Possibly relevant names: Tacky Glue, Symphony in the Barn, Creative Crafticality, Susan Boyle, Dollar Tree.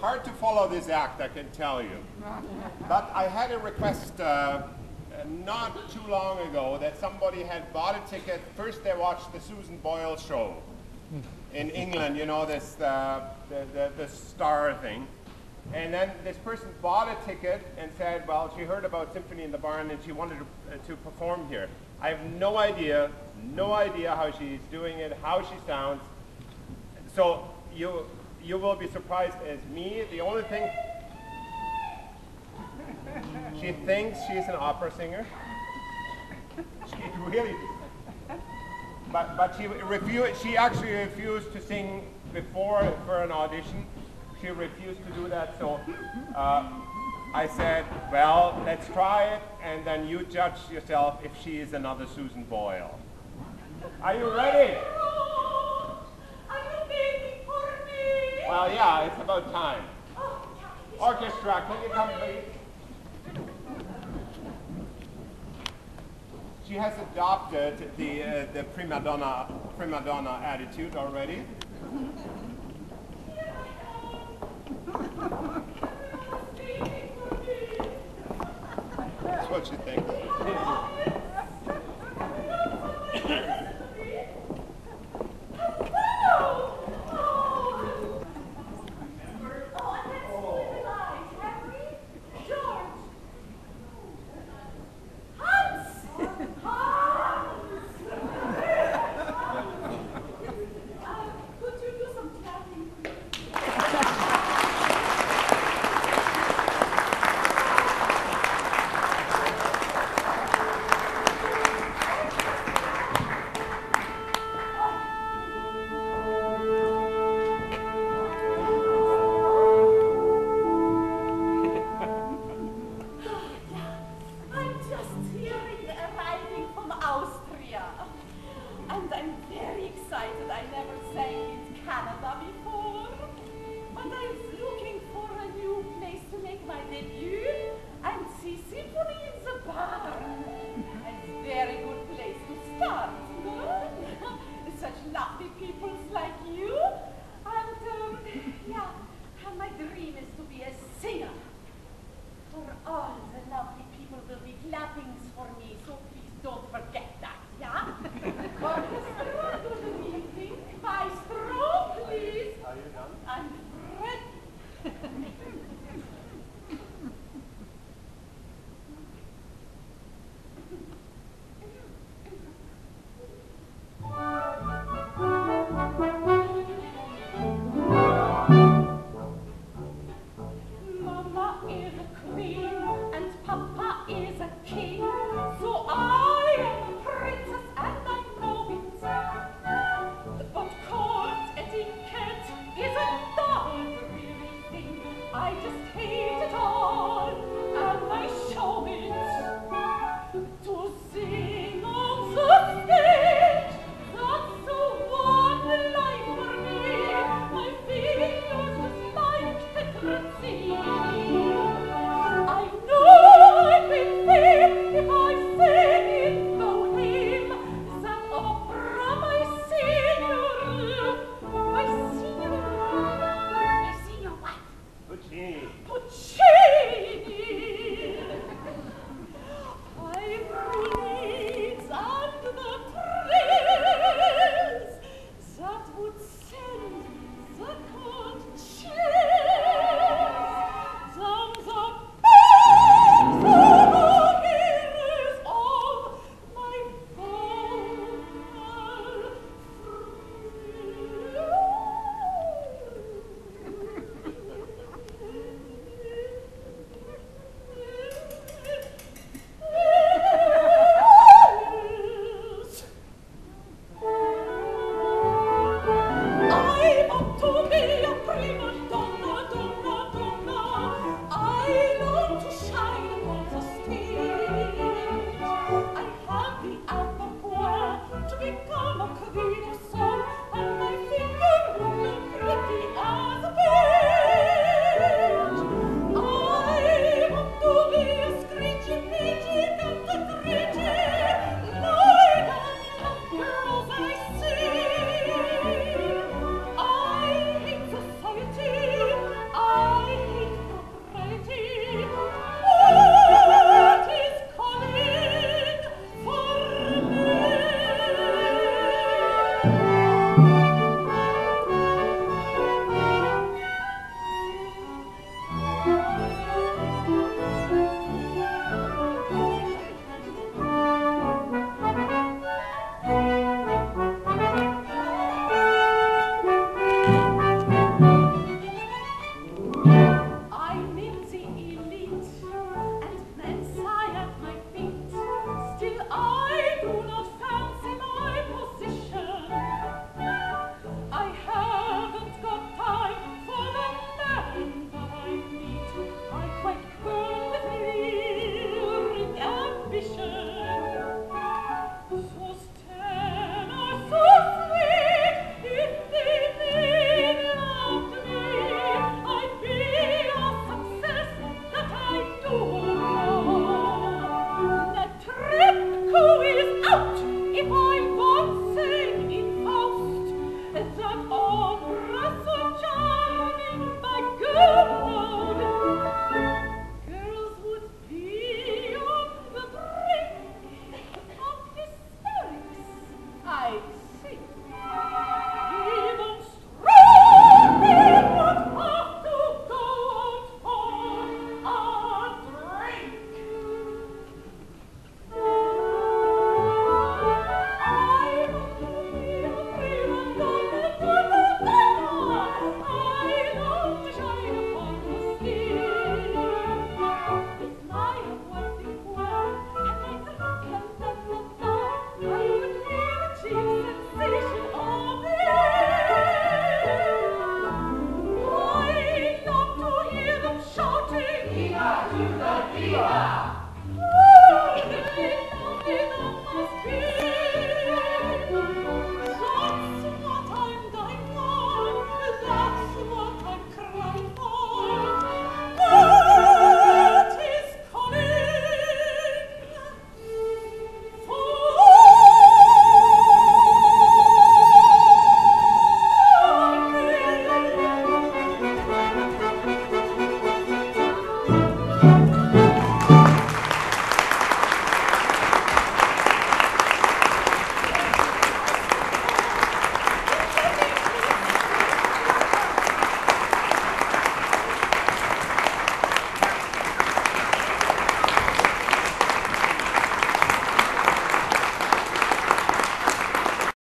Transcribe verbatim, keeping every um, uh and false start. hard to follow this act, I can tell you. But I had a request uh, not too long ago that somebody had bought a ticket. First they watched the Susan Boyle show in England, you know, this uh, the, the, the star thing. And then this person bought a ticket and said, well, she heard about Symphony in the Barn and she wanted to, uh, to perform here. I have no idea, no idea how she's doing it, how she sounds. So you, you will be surprised as me. The only thing, she thinks she's an opera singer. She really, but, but she, refused, she actually refused to sing before for an audition. She refused to do that, so uh, I said, well, let's try it, and then you judge yourself if she is another Susan Boyle. Are you ready? Oh, are you waiting for me? Well, yeah, it's about time. Oh, yeah, orchestra, can you come, please? She has adopted the, uh, the prima donna, prima donna attitude already. That's what you think. Viva!